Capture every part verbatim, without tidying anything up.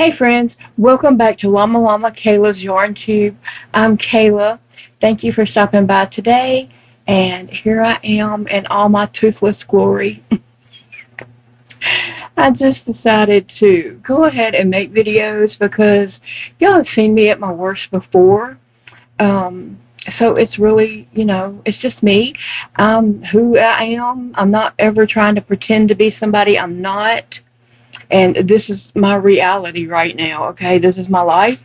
Hey friends, welcome back to Llama Mama Kayla's Yarn Tube. I'm Kayla. Thank you for stopping by today, and here I am in all my toothless glory. I just decided to go ahead and make videos because y'all have seen me at my worst before. Um, so it's really, you know, it's just me. I'm who I am. I'm not ever trying to pretend to be somebody I'm not. And this is my reality right now, okay? This is my life.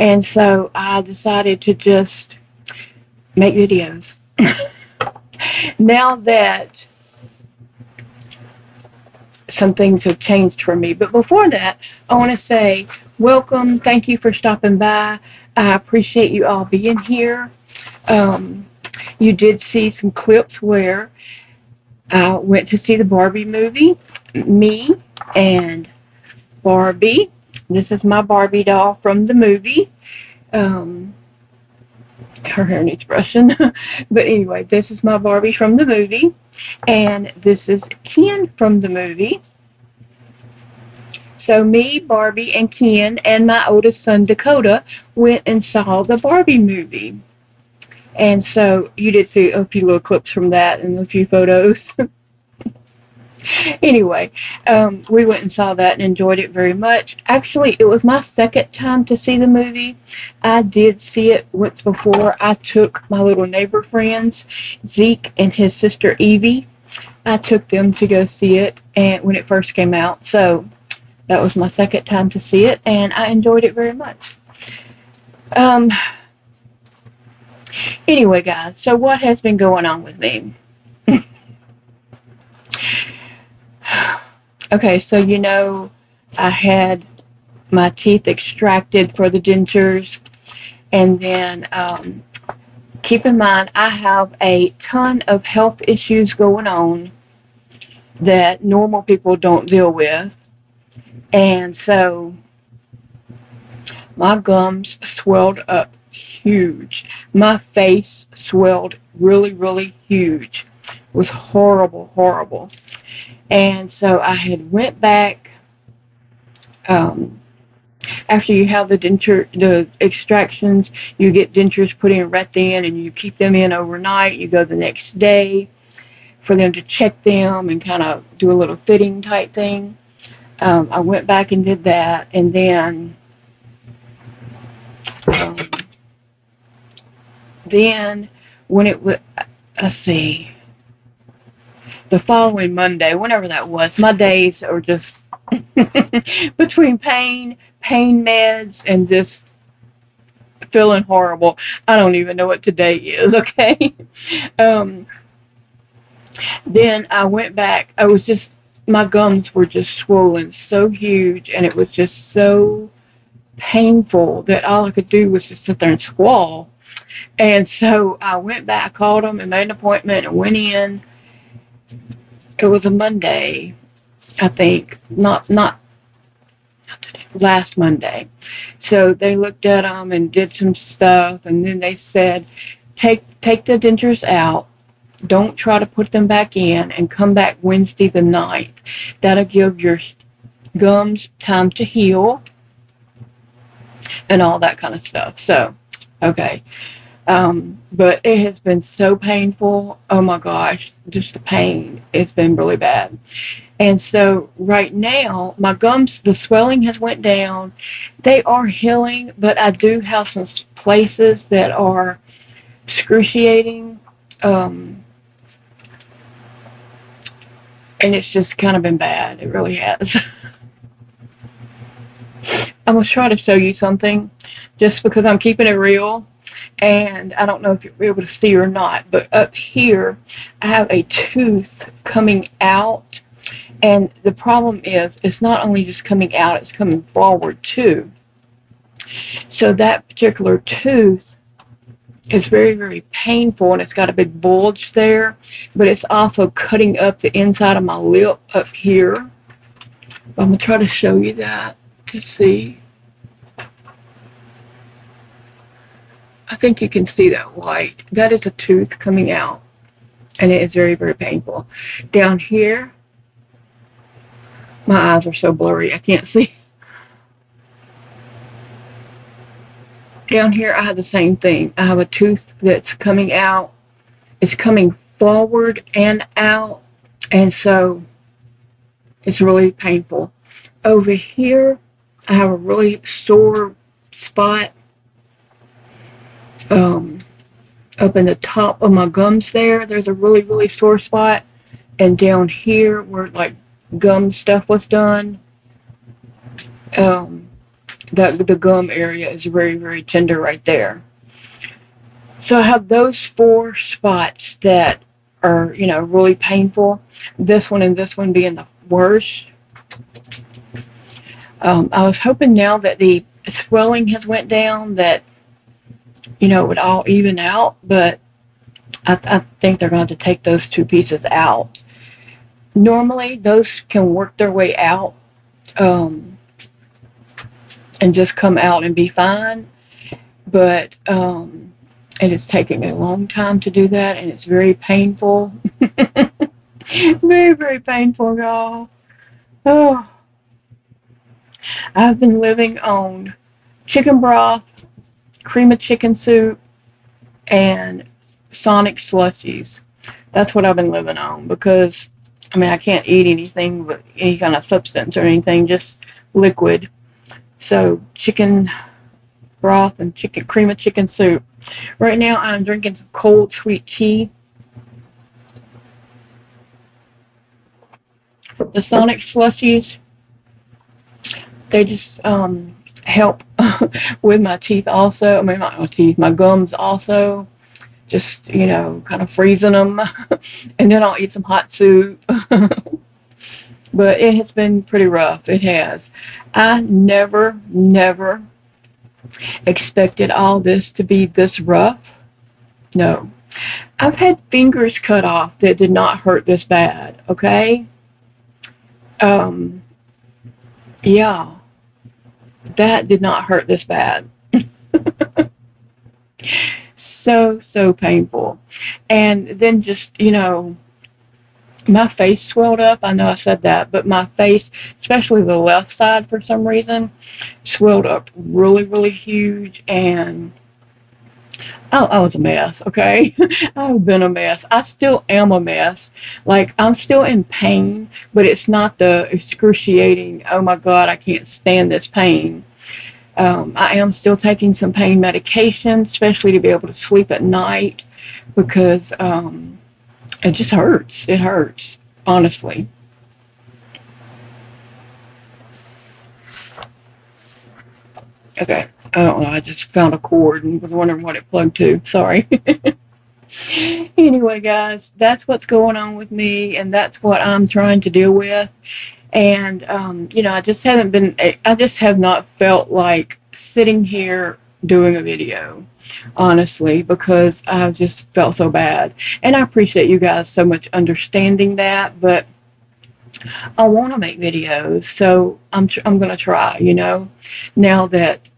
And so I decided to just make videos. Now that some things have changed for me. But before that, I want to say welcome. Thank you for stopping by. I appreciate you all being here. Um, you did see some clips where I went to see the Barbie movie. Me and Barbie. This is my Barbie doll from the movie. Um, her hair needs brushing. But anyway, this is my Barbie from the movie. And this is Ken from the movie. So me, Barbie, and Ken, and my oldest son, Dakota, went and saw the Barbie movie. And so you did see a few little clips from that and a few photos. Anyway, um, we went and saw that and enjoyed it very much. Actually, it was my second time to see the movie. I did see it once before. I took my little neighbor friends, Zeke and his sister Evie. I took them to go see it and when it first came out. So that was my second time to see it, and I enjoyed it very much. Um, anyway, guys, so what has been going on with me? Okay, so you know I had my teeth extracted for the dentures, and then um, keep in mind I have a ton of health issues going on that normal people don't deal with, and so my gums swelled up huge. My face swelled really, really huge. It was horrible, horrible. And so I had went back, um, after you have the denture, the extractions, you get dentures put in right then and you keep them in overnight. You go the next day for them to check them and kind of do a little fitting type thing. Um, I went back and did that, and then, um, then when it was, let's see. The following Monday, whenever that was, my days are just between pain, pain meds, and just feeling horrible. I don't even know what today is, okay? um, then I went back. I was just, my gums were just swollen so huge, and it was just so painful that all I could do was just sit there and squall. And so I went back, called them, and made an appointment, and went in. It was a Monday, I think, not, not, not today, last Monday. So they looked at them and did some stuff, and then they said, take, take the dentures out, don't try to put them back in, and come back Wednesday the ninth. That'll give your gums time to heal and all that kind of stuff. So, okay. Um, but it has been so painful. Oh my gosh, just the pain. It's been really bad. And so right now, my gums, the swelling has went down. They are healing, but I do have some places that are excruciating. Um, and it's just kind of been bad. It really has. I'm going to try to show you something just because I'm keeping it real. And I don't know if you'll be able to see or not, but up here I have a tooth coming out, and the problem is it's not only just coming out, it's coming forward too. So that particular tooth is very, very painful, and it's got a big bulge there, but it's also cutting up the inside of my lip up here. I'm going to try to show you that to see. I think you can see that white. That is a tooth coming out, and it is very, very painful. Down here, my eyes are so blurry, I can't see. down here, I have the same thing. I have a tooth that's coming out. It's coming forward and out, and so it's really painful. Over here, I have a really sore spot um, up in the top of my gums there. There's a really, really sore spot. And down here where, like, gum stuff was done, um, that, the gum area is very, very tender right there. So I have those four spots that are, you know, really painful. This one and this one being the worst. Um, I was hoping now that the swelling has went down that, you know, it would all even out, but I, th I think they're going to take those two pieces out. Normally, those can work their way out um, and just come out and be fine, but um, it is taking a long time to do that, and it's very painful. Very, very painful, y'all. Oh. I've been living on chicken broth, cream of chicken soup, and Sonic slushies. That's what I've been living on because, I mean, I can't eat anything but any kind of substance or anything, just liquid. So chicken broth and chicken cream of chicken soup. Right now I'm drinking some cold sweet tea. The Sonic slushies, they just um, help with my teeth also. I mean, not my teeth, my gums also. Just, you know, kind of freezing them. And then I'll eat some hot soup. But it has been pretty rough. It has. I never, never expected all this to be this rough. No. I've had fingers cut off that did not hurt this bad. Okay? Um, yeah. That did not hurt this bad. So, so painful. And then just, you know, my face swelled up. I know I said that, but my face, especially the left side for some reason, swelled up really, really huge. And I, I was a mess, okay? I've been a mess. I still am a mess. Like, I'm still in pain, but it's not the excruciating, oh, my God, I can't stand this pain. Um, I am still taking some pain medication, especially to be able to sleep at night, because um, it just hurts. It hurts, honestly. Okay, I don't know. I just found a cord and was wondering what it plugged to. Sorry. Anyway, guys, that's what's going on with me, and that's what I'm trying to deal with. And, um, you know, I just haven't been, I just have not felt like sitting here doing a video, honestly, because I've just felt so bad. And I appreciate you guys so much understanding that, but I want to make videos, so I'm, tr I'm going to try, you know, now that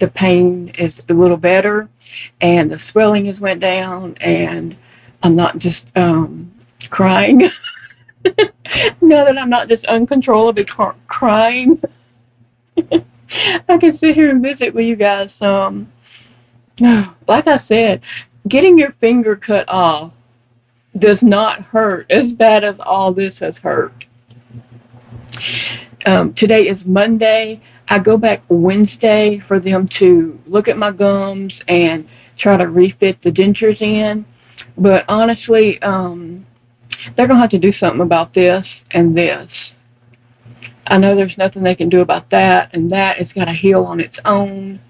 the pain is a little better and the swelling has went down and I'm not just um, crying. Now that I'm not just uncontrollably crying, I can sit here and visit with you guys some. Like I said, getting your finger cut off does not hurt as bad as all this has hurt. Um, today is Monday. I go back Wednesday for them to look at my gums and try to refit the dentures in. But honestly, um... they're going to have to do something about this and this. I know there's nothing they can do about that, and that is going to heal on its own.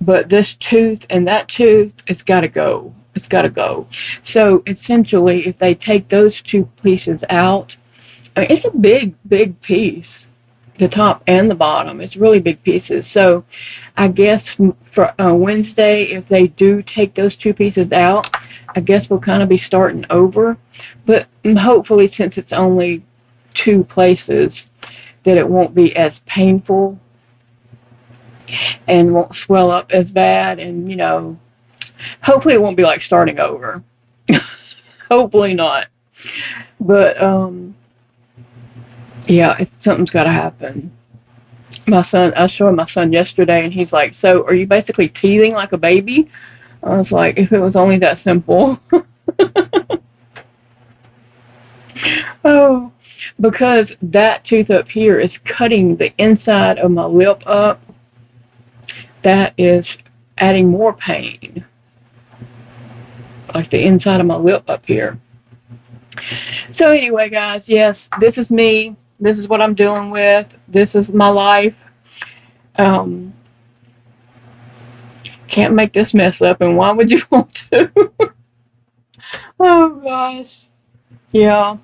But this tooth and that tooth, it's got to go. It's got to go. So, essentially, if they take those two pieces out, I mean, it's a big, big piece. The top and the bottom. It's really big pieces. So, I guess for uh, Wednesday, if they do take those two pieces out, I guess we'll kind of be starting over. But hopefully, since it's only two places, that it won't be as painful and won't swell up as bad. And, you know, hopefully it won't be like starting over. Hopefully not. But, um... yeah, it's, something's got to happen. my son, I was showing my son yesterday, and he's like, so are you basically teething like a baby? I was like, if it was only that simple. Oh, because that tooth up here is cutting the inside of my lip up. That is adding more pain. Like the inside of my lip up here. So anyway, guys, yes, this is me. This is what I'm dealing with. This is my life. Um, can't make this mess up, and why would you want to? Oh, gosh. Yeah.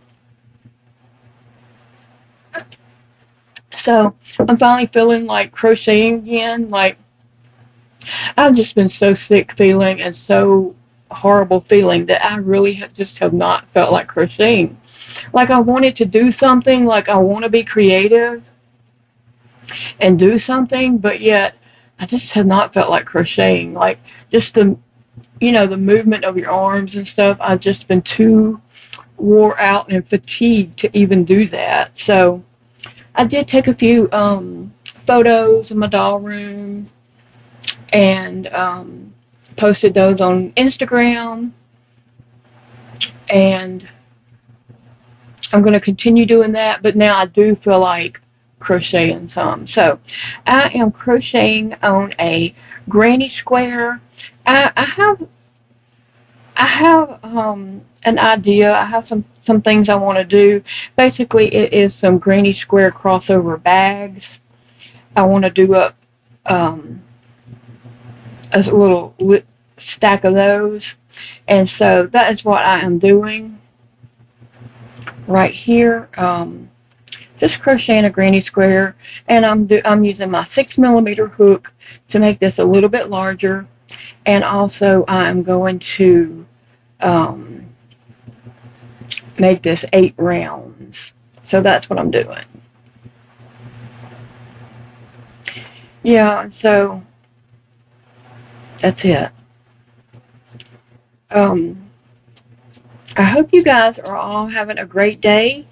So, I'm finally feeling like crocheting again. Like, I've just been so sick feeling and so horrible feeling that I really have just have not felt like crocheting. Like, I wanted to do something. Like, I want to be creative and do something, but yet I just have not felt like crocheting. Like, just the, you know, the movement of your arms and stuff. I've just been too wore out and fatigued to even do that. So, I did take a few um, photos in my doll room and um, posted those on Instagram, and I'm going to continue doing that, but now I do feel like crocheting some. So I am crocheting on a granny square. I, I have I have um, an idea. I have some, some things I want to do. Basically, it is some granny square crossover bags. I want to do up um, a little lit stack of those. And so that is what I am doing right here. Um, just crocheting a granny square. And I'm, do I'm using my six millimeter hook to make this a little bit larger. And also, I'm going to um, make this eight rounds. So that's what I'm doing. Yeah, so that's it. Um, I hope you guys are all having a great day.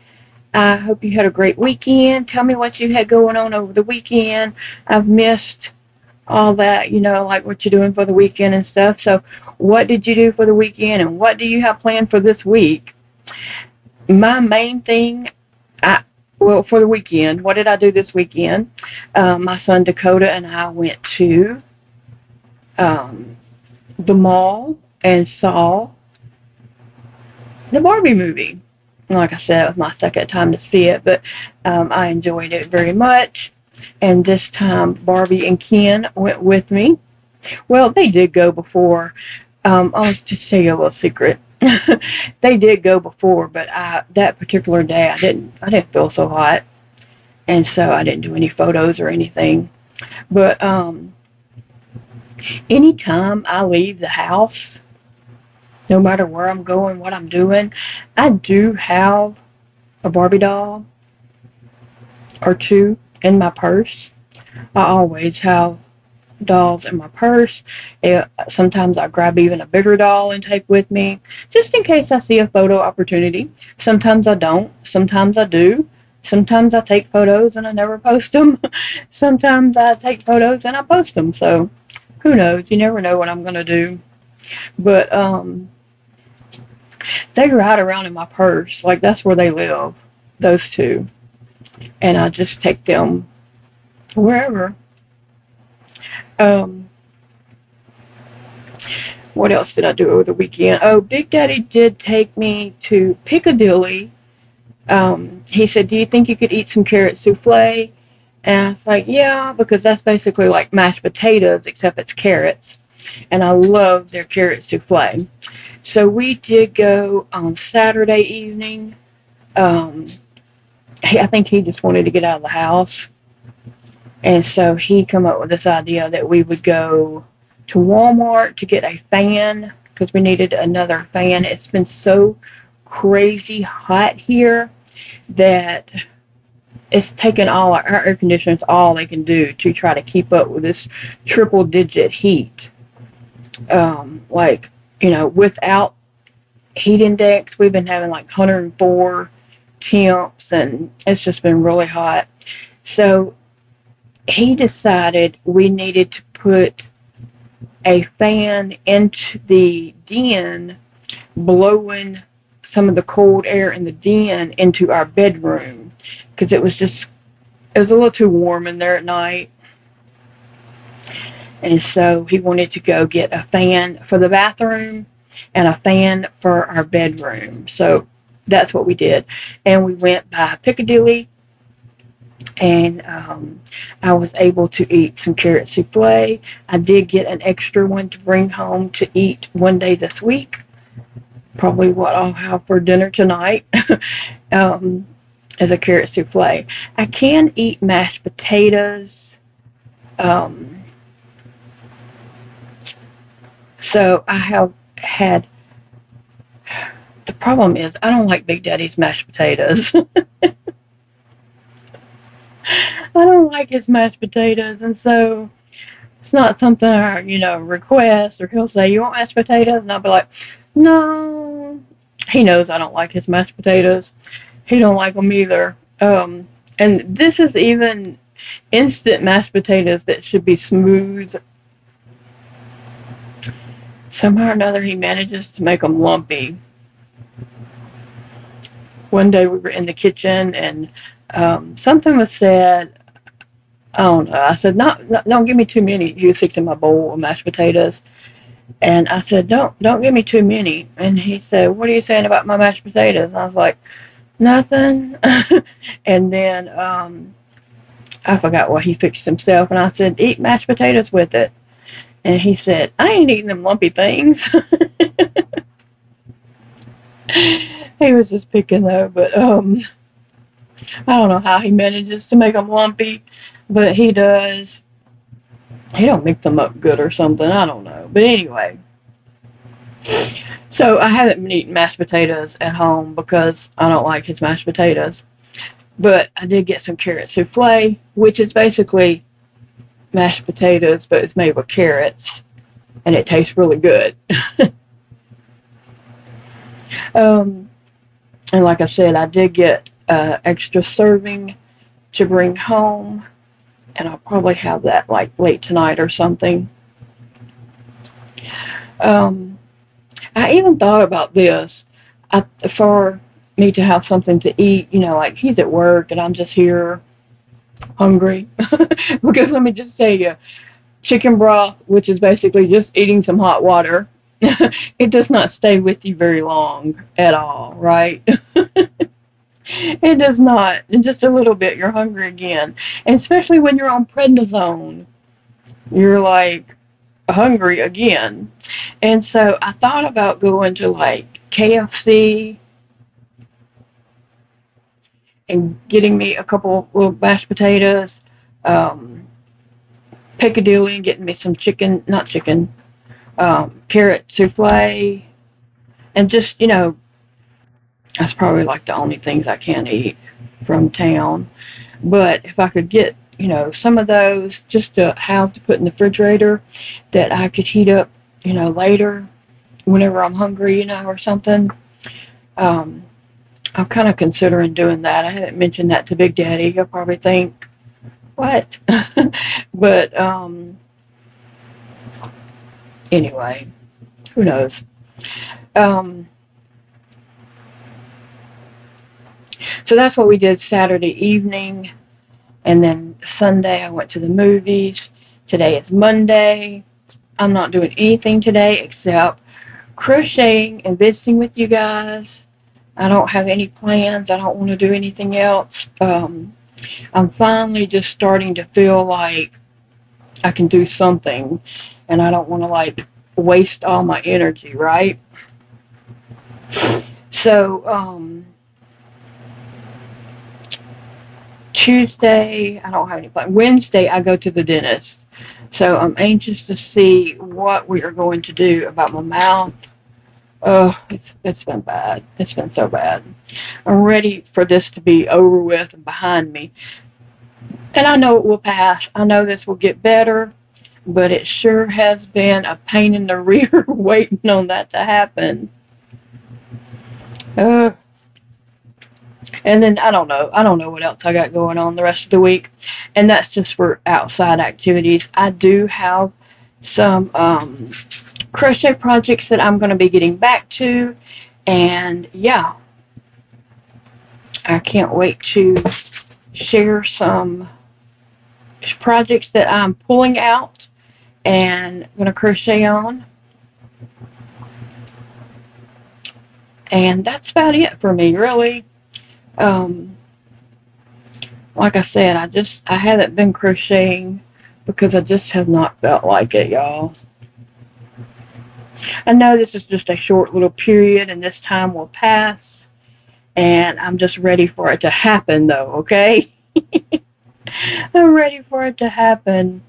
I hope you had a great weekend. Tell me what you had going on over the weekend. I've missed all that, you know, like what you're doing for the weekend and stuff. So what did you do for the weekend, and what do you have planned for this week? My main thing, I, well, for the weekend, what did I do this weekend? Uh, my son Dakota and I went to um, the mall and saw the Barbie movie. Like I said, it was my second time to see it, but um, I enjoyed it very much. And this time, Barbie and Ken went with me. Well, they did go before. Um, I'll just tell you a little secret. They did go before, but I, that particular day, I didn't. I didn't feel so hot, and so I didn't do any photos or anything. But um, anytime I leave the house, no matter where I'm going, what I'm doing, I do have a Barbie doll or two in my purse. I always have dolls in my purse. It, sometimes I grab even a bigger doll and take with me, just in case I see a photo opportunity. Sometimes I don't. Sometimes I do. Sometimes I take photos and I never post them. Sometimes I take photos and I post them. So, who knows? You never know what I'm going to do. But, um, they ride around in my purse. Like, that's where they live, those two. And I just take them wherever. Um, what else did I do over the weekend? Oh, Big Daddy did take me to Piccadilly. Um, he said, do you think you could eat some carrot souffle? And I was like, yeah, because that's basically like mashed potatoes, except it's carrots. And I love their carrot souffle. So we did go on Saturday evening. Um... I think he just wanted to get out of the house, and so he came up with this idea that we would go to Walmart to get a fan, because we needed another fan. It's been so crazy hot here that it's taken all our, our air conditioners, all they can do to try to keep up with this triple digit heat. Um, like, you know, without heat index, we've been having like one hundred and four temps, and it's just been really hot. So he decided we needed to put a fan into the den, blowing some of the cold air in the den into our bedroom, because it was just, it was a little too warm in there at night. And so he wanted to go get a fan for the bathroom and a fan for our bedroom. So that's what we did. And we went by Piccadilly, and um, I was able to eat some carrot souffle. I did get an extra one to bring home to eat one day this week. Probably what I'll have for dinner tonight um, is a carrot souffle. I can eat mashed potatoes. Um... So I have had, the problem is I don't like Big Daddy's mashed potatoes. I don't like his mashed potatoes, and so it's not something I, you know, request, or he'll say, you want mashed potatoes? And I'll be like, no. He knows I don't like his mashed potatoes. He don't like them either. Um, and this is even instant mashed potatoes that should be smooth. Somehow or another, he manages to make them lumpy. One day we were in the kitchen, and um, something was said. I don't know. I said, "Not, not don't give me too many. You sticks in my bowl of mashed potatoes." And I said, "Don't, don't give me too many." And he said, "What are you saying about my mashed potatoes?" And I was like, "Nothing." And then um, I forgot what he fixed himself, and I said, "Eat mashed potatoes with it." And he said, I ain't eating them lumpy things. He was just picking though, but um, I don't know how he manages to make them lumpy, but he does. He don't mix them up good or something. I don't know. But anyway, so I haven't been eating mashed potatoes at home because I don't like his mashed potatoes. But I did get some carrot souffle, which is basically mashed potatoes, but it's made with carrots, and it tastes really good. um, and like I said, I did get uh, extra serving to bring home, and I'll probably have that like late tonight or something. Um, I even thought about this I, for me to have something to eat. You know, like he's at work and I'm just here hungry. Because let me just tell you, chicken broth, which is basically just eating some hot water, it does not stay with you very long at all, right? It does not. In just a little bit, you're hungry again. And especially when you're on prednisone, you're like hungry again. And so I thought about going to like K F C and getting me a couple little mashed potatoes, um, Piccadilly, and getting me some chicken, not chicken, um, carrot souffle, and just, you know, that's probably like the only things I can eat from town. But if I could get, you know, some of those just to have to put in the refrigerator that I could heat up, you know, later whenever I'm hungry, you know, or something, um, I'm kind of considering doing that. I haven't mentioned that to Big Daddy. He'll probably think, what? But, um, anyway, who knows? Um, so that's what we did Saturday evening. And then Sunday, I went to the movies. Today is Monday. I'm not doing anything today except crocheting and visiting with you guys. I don't have any plans. I don't want to do anything else. Um, I'm finally just starting to feel like I can do something, and I don't want to, like, waste all my energy, right? So, um, Tuesday, I don't have any plans. Wednesday, I go to the dentist. So I'm anxious to see what we are going to do about my mouth. Oh, it's, it's been bad. It's been so bad. I'm ready for this to be over with and behind me. And I know it will pass. I know this will get better, but it sure has been a pain in the rear waiting on that to happen. Uh, and then I don't know. I don't know what else I got going on the rest of the week. and that's just for outside activities. I do have some um, crochet projects that I'm going to be getting back to, and yeah, I can't wait to share some projects that I'm pulling out and going to crochet on. And that's about it for me, really. Um, like I said, I just, I haven't been crocheting because I just have not felt like it, y'all. I know this is just a short little period, and this time will pass. And I'm just ready for it to happen, though, okay? I'm ready for it to happen.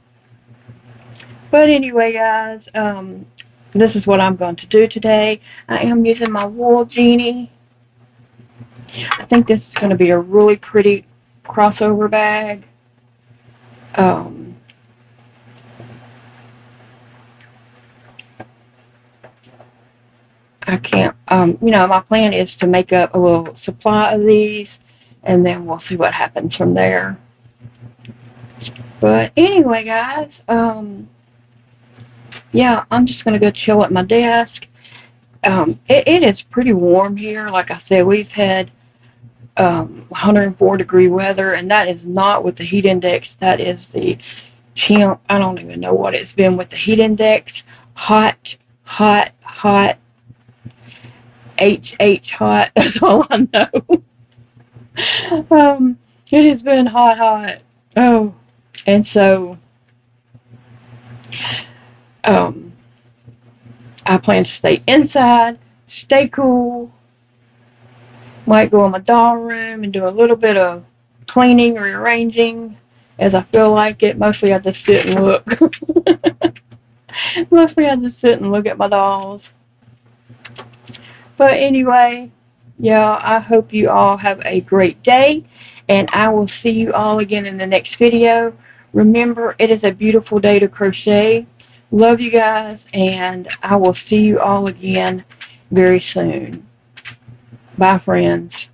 But anyway, guys, um... this is what I'm going to do today. I am using my Yarn Jeanie. I think this is going to be a really pretty crossover bag. Um, I can't, um, you know, my plan is to make up a little supply of these, and then we'll see what happens from there. But anyway, guys, um... yeah, I'm just going to go chill at my desk. Um, it, it is pretty warm here. Like I said, we've had um, one hundred four degree weather, and that is not with the heat index. That is the temp. I don't even know what it's been with the heat index. Hot, hot, hot. H H hot. That's all I know. um, it has been hot, hot. Oh, and so... Um, I plan to stay inside, stay cool, might go in my doll room and do a little bit of cleaning, rearranging as I feel like it. Mostly I just sit and look. Mostly I just sit and look at my dolls. But anyway, yeah, I hope you all have a great day, and I will see you all again in the next video. Remember, it is a beautiful day to crochet. Love you guys, and I will see you all again very soon. Bye, friends.